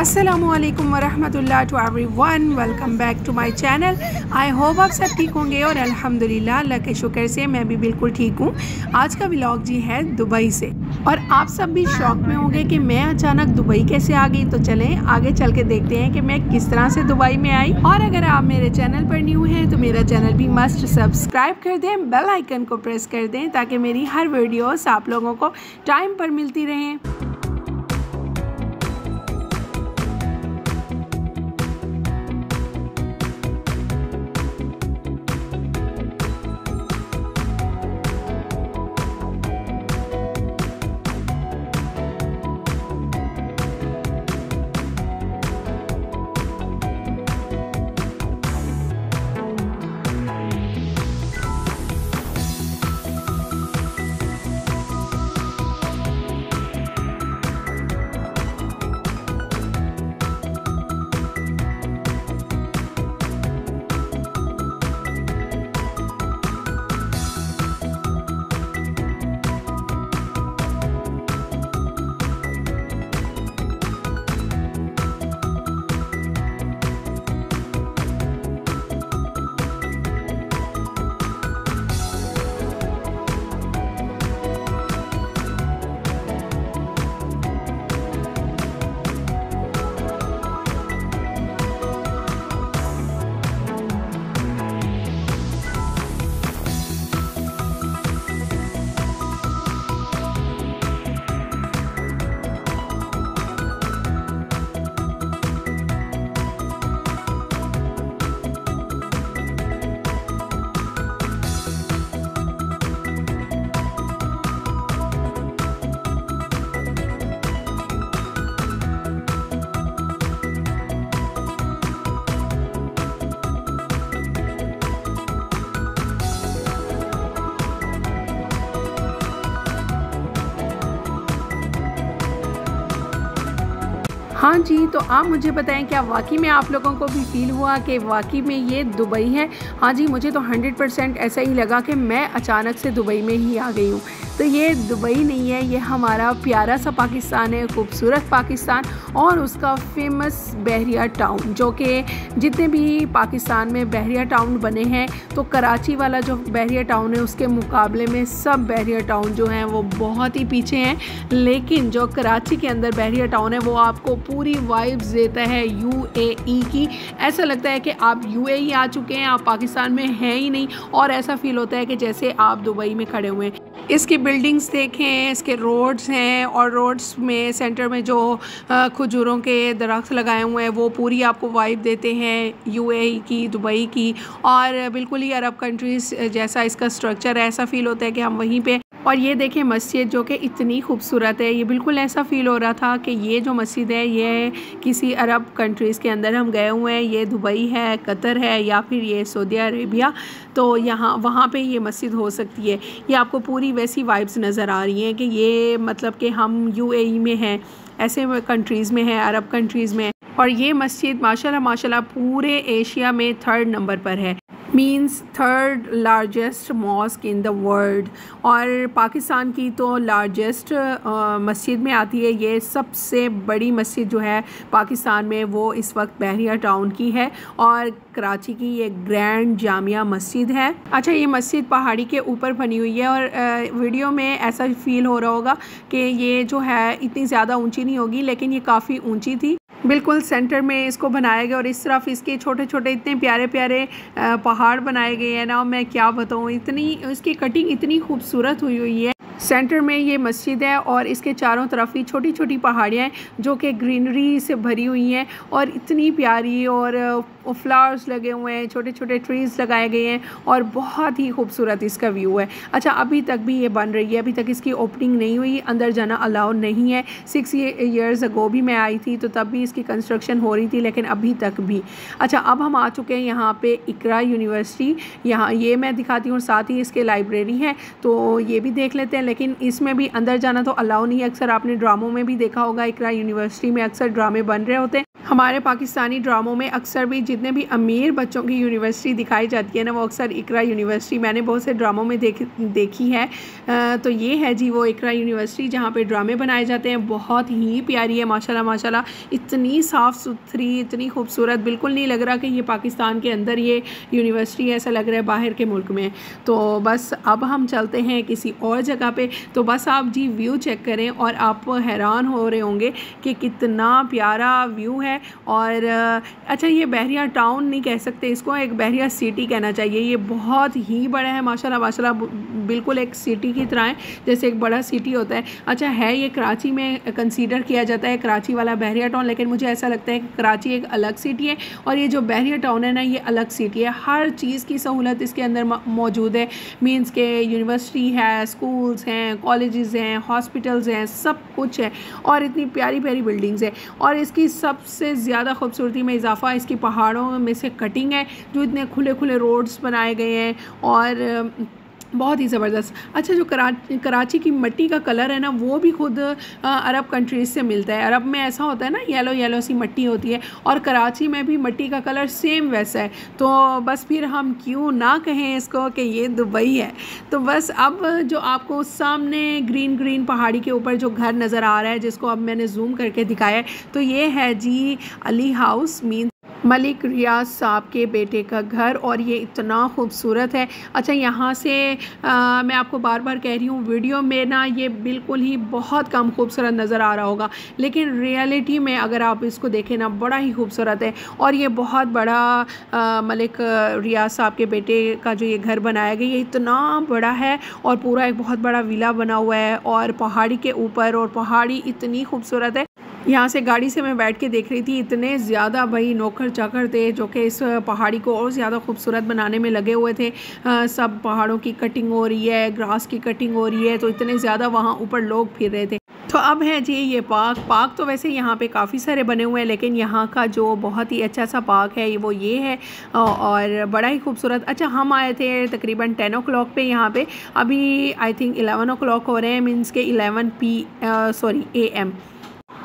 अस्सलामुअलैकुम वरहमतुल्लाह to everyone, welcome back to my channel. I hope आप सब ठीक होंगे और अल्हम्दुलिल्लाह अल्लाह के शुक्र से मैं भी बिल्कुल ठीक हूँ। आज का व्लॉग जी है दुबई से और आप सब भी शौक में होंगे कि मैं अचानक दुबई कैसे आ गई। तो चलें आगे चल के देखते हैं कि मैं किस तरह से दुबई में आई। और अगर आप मेरे चैनल पर न्यू हैं तो मेरा चैनल भी मस्ट सब्सक्राइब कर दें, बेल आइकन को प्रेस कर दें ताकि मेरी हर वीडियोस आप लोगों को टाइम पर मिलती रहें। हाँ जी, तो आप मुझे बताएं क्या वाकई में आप लोगों को भी फील हुआ कि वाकई में ये दुबई है। हाँ जी, मुझे तो 100% ऐसा ही लगा कि मैं अचानक से दुबई में ही आ गई हूँ। तो ये दुबई नहीं है, ये हमारा प्यारा सा पाकिस्तान है, खूबसूरत पाकिस्तान और उसका फेमस बहरिया टाउन, जो कि जितने भी पाकिस्तान में बहरिया टाउन बने हैं तो कराची वाला जो बहरिया टाउन है उसके मुकाबले में सब बहरिया टाउन जो हैं वो बहुत ही पीछे हैं। लेकिन जो कराची के अंदर बहरिया टाउन है वो आपको पूरी वाइब्स देता है UAE की। ऐसा लगता है कि आप UAE आ चुके हैं, आप पाकिस्तान में हैं ही नहीं, और ऐसा फील होता है कि जैसे आप दुबई में खड़े हुए हैं। इसकी बिल्डिंग्स देखें, इसके रोड्स हैं और रोड्स में सेंटर में जो खजूरों के दरख्त लगाए हुए हैं वो पूरी आपको वाइब देते हैं UAE की, दुबई की, और बिल्कुल ही अरब कंट्रीज़ जैसा इसका स्ट्रक्चर है। ऐसा फ़ील होता है कि हम वहीं पे। और ये देखें मस्जिद जो कि इतनी खूबसूरत है, ये बिल्कुल ऐसा फ़ील हो रहा था कि ये जो मस्जिद है ये किसी अरब कंट्रीज़ के अंदर हम गए हुए हैं। ये दुबई है, कतर है या फिर ये सऊदी अरेबिया, तो यहाँ वहाँ पे ये मस्जिद हो सकती है। ये आपको पूरी वैसी वाइब्स नज़र आ रही हैं कि ये मतलब कि हम UAE में हैं, ऐसे कंट्रीज़ में हैं, अरब कंट्रीज़ में। और ये मस्जिद माशाल्लाह माशाल्लाह पूरे एशिया में 3rd नंबर पर है, means 3rd largest mosque in the world. और पाकिस्तान की तो लार्जेस्ट मस्जिद में आती है। ये सबसे बड़ी मस्जिद जो है पाकिस्तान में वो इस वक्त बहरिया टाउन की है और कराची की ये ग्रैंड जामिया मस्जिद है। अच्छा, ये मस्जिद पहाड़ी के ऊपर बनी हुई है और वीडियो में ऐसा फील हो रहा होगा कि ये जो है इतनी ज़्यादा ऊंची नहीं होगी, लेकिन ये काफ़ी ऊंची थी। बिल्कुल सेंटर में इसको बनाया गया और इस तरफ इसके छोटे छोटे इतने प्यारे प्यारे पहाड़ बनाए गए हैं ना, मैं क्या बताऊँ, इतनी इसकी कटिंग इतनी खूबसूरत हुई हुई है। सेंटर में ये मस्जिद है और इसके चारों तरफ ही छोटी छोटी पहाड़ियाँ जो कि ग्रीनरी से भरी हुई हैं और इतनी प्यारी, और फ्लावर्स लगे हुए हैं, छोटे छोटे ट्रीज़ लगाए गए हैं और बहुत ही खूबसूरत इसका व्यू है। अच्छा, अभी तक भी ये बन रही है, अभी तक इसकी ओपनिंग नहीं हुई, अंदर जाना अलाउ नहीं है। 6 ईयर्स अगो भी मैं आई थी तो तब भी इसकी कंस्ट्रक्शन हो रही थी, लेकिन अभी तक भी। अच्छा, अब हम आ चुके हैं यहाँ पर इकरा यूनिवर्सिटी। यहाँ ये मैं दिखाती हूँ, साथ ही इसके लाइब्रेरी है तो ये भी देख लेते हैं, लेकिन इसमें भी अंदर जाना तो अलाउ नहीं है। अक्सर आपने ड्रामों में भी देखा होगा, इकरा यूनिवर्सिटी में अक्सर ड्रामे बन रहे होते हैं। हमारे पाकिस्तानी ड्रामों में अक्सर भी जितने भी अमीर बच्चों की यूनिवर्सिटी दिखाई जाती है ना, वो अक्सर इकरा यूनिवर्सिटी मैंने बहुत से ड्रामों में देखी है। तो ये है जी वो इकरा यूनिवर्सिटी जहाँ पे ड्रामे बनाए जाते हैं। बहुत ही प्यारी है माशाल्लाह माशाल्लाह, इतनी साफ़ सुथरी, इतनी खूबसूरत, बिल्कुल नहीं लग रहा कि ये पाकिस्तान के अंदर ये यूनिवर्सिटी है, ऐसा लग रहा है बाहर के मुल्क में। तो बस अब हम चलते हैं किसी और जगह पे। तो बस आप जी व्यू चेक करें और आप हैरान हो रहे होंगे कि कितना प्यारा व्यू है। और अच्छा, ये बहरिया टाउन नहीं कह सकते इसको, एक बहरिया सिटी कहना चाहिए। ये बहुत ही बड़ा है माशाल्लाह माशाल्लाह, बिल्कुल एक सिटी की तरह है, जैसे एक बड़ा सिटी होता है। अच्छा है ये कराची में कंसीडर किया जाता है, कराची वाला बहरिया टाउन, लेकिन मुझे ऐसा लगता है कि कराची एक अलग सिटी है और ये जो बहरिया टाउन है ना, ये अलग सिटी है। हर चीज़ की सहूलत इसके अंदर मौजूद है, मीन्स के यूनिवर्सिटी है, स्कूल्स हैं, कॉलेजेस हैं, हॉस्पिटल्स हैं, सब कुछ है और इतनी प्यारी प्यारी बिल्डिंग्स हैं। और इसकी सबसे ज़्यादा खूबसूरती में इजाफा इसकी पहाड़ों में से कटिंग है, जो इतने खुले खुले रोड्स बनाए गए हैं और बहुत ही ज़बरदस्त। अच्छा, जो कराची की मिट्टी का कलर है ना, वो भी खुद अरब कंट्रीज़ से मिलता है। अरब में ऐसा होता है ना, येलो येलो सी मिट्टी होती है, और कराची में भी मिट्टी का कलर सेम वैसा है। तो बस फिर हम क्यों ना कहें इसको कि ये दुबई है। तो बस अब जो आपको सामने ग्रीन ग्रीन पहाड़ी के ऊपर जो घर नज़र आ रहा है, जिसको अब मैंने जूम करके दिखाया है, तो ये है जी अली हाउस, मीन मलिक रियाज साहब के बेटे का घर, और ये इतना खूबसूरत है। अच्छा, यहाँ से मैं आपको बार बार कह रही हूँ वीडियो में ना, ये बिल्कुल ही बहुत कम खूबसूरत नज़र आ रहा होगा, लेकिन रियलिटी में अगर आप इसको देखें ना, बड़ा ही खूबसूरत है। और ये बहुत बड़ा मलिक रियाज साहब के बेटे का जो ये घर बनाया गया, ये इतना बड़ा है और पूरा एक बहुत बड़ा विला बना हुआ है और पहाड़ी के ऊपर, और पहाड़ी इतनी खूबसूरत है। यहाँ से गाड़ी से मैं बैठ के देख रही थी, इतने ज़्यादा भाई नौकर चाकर थे जो कि इस पहाड़ी को और ज़्यादा खूबसूरत बनाने में लगे हुए थे। सब पहाड़ों की कटिंग हो रही है, ग्रास की कटिंग हो रही है, तो इतने ज़्यादा वहाँ ऊपर लोग फिर रहे थे। तो अब है जी ये पार्क तो वैसे यहाँ पे काफ़ी सारे बने हुए हैं, लेकिन यहाँ का जो बहुत ही अच्छा सा पार्क है वो ये है, और बड़ा ही खूबसूरत। अच्छा, हम आए थे तकरीबन 10 o'clock पे यहाँ पे, अभी आई थिंक 11 o'clock हो रहे हैं, मीन्स के 11 AM।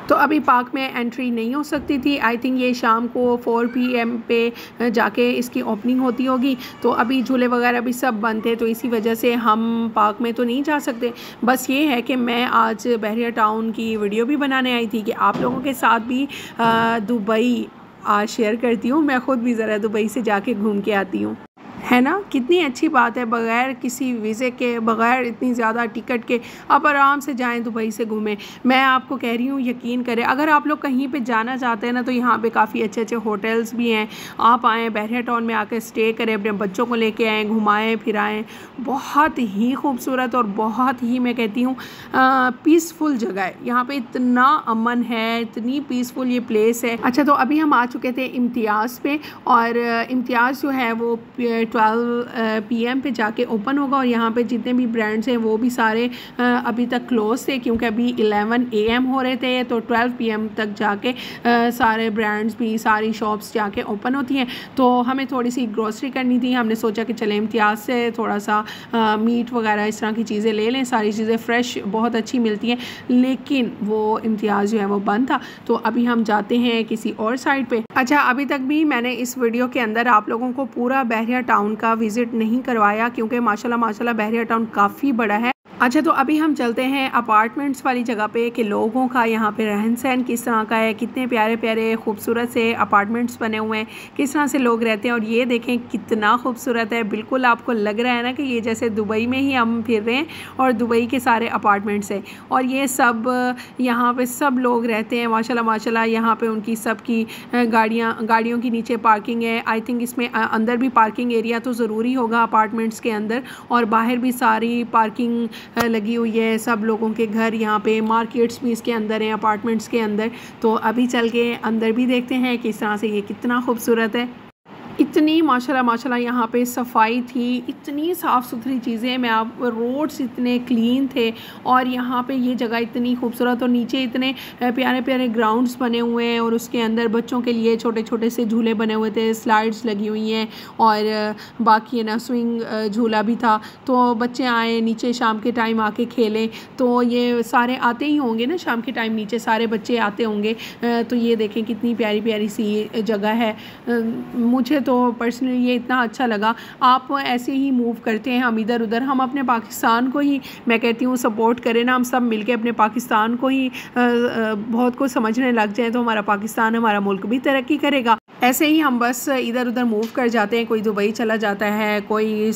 तो अभी पार्क में एंट्री नहीं हो सकती थी, आई थिंक ये शाम को 4 PM पे जाके इसकी ओपनिंग होती होगी। तो अभी झूले वगैरह भी सब बंद थे, तो इसी वजह से हम पार्क में तो नहीं जा सकते। बस ये है कि मैं आज बहरिया टाउन की वीडियो भी बनाने आई थी कि आप लोगों के साथ भी दुबई आज शेयर करती हूँ। मैं ख़ुद भी ज़रा दुबई से जाके घूम के आती हूँ, है ना, कितनी अच्छी बात है। बग़ैर किसी वीज़े के, बग़ैर इतनी ज़्यादा टिकट के आप आराम से जाएं, दुबई से घूमें। मैं आपको कह रही हूँ, यकीन करें। अगर आप लोग कहीं पे जाना चाहते हैं ना, तो यहाँ पे काफ़ी अच्छे अच्छे होटल्स भी हैं, आप आएँ बहरिया टाउन में, आकर स्टे करें, अपने बच्चों को लेके आएँ, घुमाएँ फिराएँ। बहुत ही खूबसूरत और बहुत ही, मैं कहती हूँ, पीसफुल जगह है। यहाँ पर इतना अमन है, इतनी पीसफुल ये प्लेस है। अच्छा, तो अभी हम आ चुके थे इम्तियाज़ पे, और इम्तियाज़ जो है वो 12 PM पे जाके ओपन होगा, और यहाँ पे जितने भी ब्रांड्स हैं वो भी सारे अभी तक क्लोज थे, क्योंकि अभी 11 AM हो रहे थे। तो 12 PM तक जाके सारे ब्रांड्स भी, सारी शॉप्स जाके ओपन होती हैं। तो हमें थोड़ी सी ग्रोसरी करनी थी, हमने सोचा कि चले इम्तियाज़ से थोड़ा सा मीट वगैरह इस तरह की चीज़ें ले लें, सारी चीज़ें फ्रेश बहुत अच्छी मिलती हैं, लेकिन वो इम्तियाज़ जो है वो बंद था। तो अभी हम जाते हैं किसी और साइड पर। अच्छा, अभी तक भी मैंने इस वीडियो के अंदर आप लोगों को पूरा बहरिया टाउन का विज़िट नहीं करवाया, क्योंकि माशाल्लाह माशाल्लाह बहरिया टाउन काफ़ी बड़ा है। अच्छा, तो अभी हम चलते हैं अपार्टमेंट्स वाली जगह पे कि लोगों का यहाँ पे रहन सहन किस तरह का है, कितने प्यारे प्यारे खूबसूरत से अपार्टमेंट्स बने हुए हैं, किस तरह से लोग रहते हैं। और ये देखें कितना खूबसूरत है, बिल्कुल आपको लग रहा है ना कि ये जैसे दुबई में ही हम फिर रहे हैं, और दुबई के सारे अपार्टमेंट्स हैं, और ये सब यहाँ पर सब लोग रहते हैं माशाल्लाह माशाल्लाह। यहाँ पर उनकी सब की गाड़ियों के नीचे पार्किंग है। आई थिंक इसमें अंदर भी पार्किंग एरिया तो ज़रूरी होगा अपार्टमेंट्स के अंदर, और बाहर भी सारी पार्किंग लगी हुई है। सब लोगों के घर यहाँ पे, मार्केट्स भी इसके अंदर हैं अपार्टमेंट्स के अंदर। तो अभी चल के अंदर भी देखते हैं कि इस तरह से ये कितना खूबसूरत है। इतनी माशाल्लाह माशाल्लाह यहाँ पे सफाई थी, इतनी साफ़ सुथरी चीज़ें, मैं आप रोड्स इतने क्लीन थे और यहाँ पे ये जगह इतनी खूबसूरत और नीचे इतने प्यारे प्यारे ग्राउंड्स बने हुए हैं और उसके अंदर बच्चों के लिए छोटे छोटे से झूले बने हुए थे, स्लाइड्स लगी हुई हैं और बाकी है ना स्विंग झूला भी था। तो बच्चे आए नीचे शाम के टाइम आके खेलें, तो ये सारे आते ही होंगे ना शाम के टाइम, नीचे सारे बच्चे आते होंगे। तो ये देखें कितनी प्यारी प्यारी सी जगह है, मुझे तो पर्सनली ये इतना अच्छा लगा। आप ऐसे ही मूव करते हैं हम इधर उधर, हम अपने पाकिस्तान को ही, मैं कहती हूँ सपोर्ट करें ना, हम सब मिलके अपने पाकिस्तान को ही बहुत कुछ समझने लग जाएं तो हमारा पाकिस्तान, हमारा मुल्क भी तरक्की करेगा। ऐसे ही हम बस इधर उधर मूव कर जाते हैं, कोई दुबई चला जाता है, कोई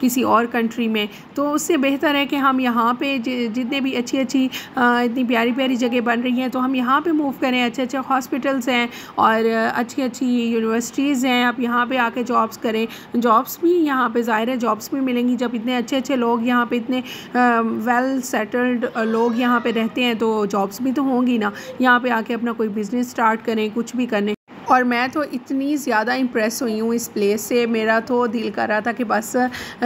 किसी और कंट्री में। तो उससे बेहतर है कि हम यहाँ पे जितने भी अच्छी अच्छी इतनी प्यारी प्यारी जगह बन रही हैं तो हम यहाँ पे मूव करें। अच्छे अच्छे हॉस्पिटल्स हैं और अच्छी अच्छी यूनिवर्सिटीज़ हैं, आप यहाँ पे आके जॉब्स करें। जॉब्स भी यहाँ पे ज़ाहिर है जॉब्स भी मिलेंगी, जब इतने अच्छे अच्छे लोग यहाँ पे, इतने वेल सेटल्ड लोग यहाँ पे रहते हैं तो जॉब्स भी तो होंगी ना। यहाँ पे आके अपना कोई बिज़नेस स्टार्ट करें, कुछ भी करें। और मैं तो इतनी ज़्यादा इम्प्रेस हुई हूँ इस प्लेस से, मेरा तो दिल कर रहा था कि बस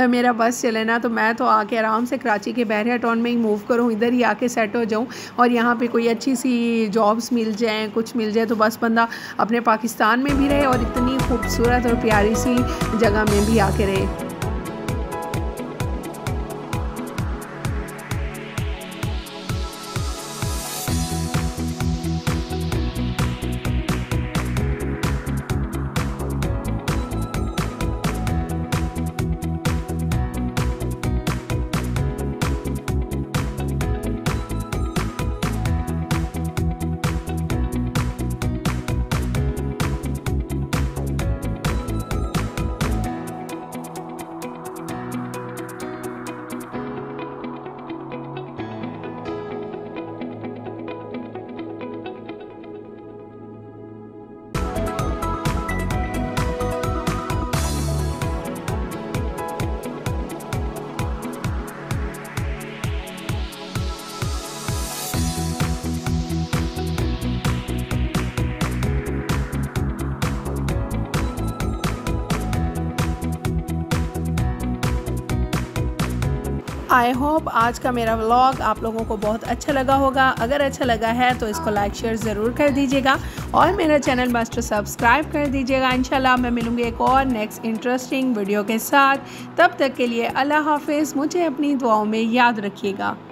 मेरा बस चले ना, तो मैं तो आके आराम से कराची के बहरिया टाउन में ही मूव करूँ, इधर ही आके सेट हो जाऊँ और यहाँ पे कोई अच्छी सी जॉब्स मिल जाए, कुछ मिल जाए, तो बस बंदा अपने पाकिस्तान में भी रहे और इतनी खूबसूरत और प्यारी सी जगह में भी आके रहे। आई होप आज का मेरा व्लॉग आप लोगों को बहुत अच्छा लगा होगा। अगर अच्छा लगा है तो इसको लाइक शेयर ज़रूर कर दीजिएगा और मेरा चैनल मास्टर सब्सक्राइब कर दीजिएगा। इंशाल्लाह मैं मिलूँगी एक और नेक्स्ट इंटरेस्टिंग वीडियो के साथ, तब तक के लिए अल्लाह हाफिज़, मुझे अपनी दुआओं में याद रखिएगा।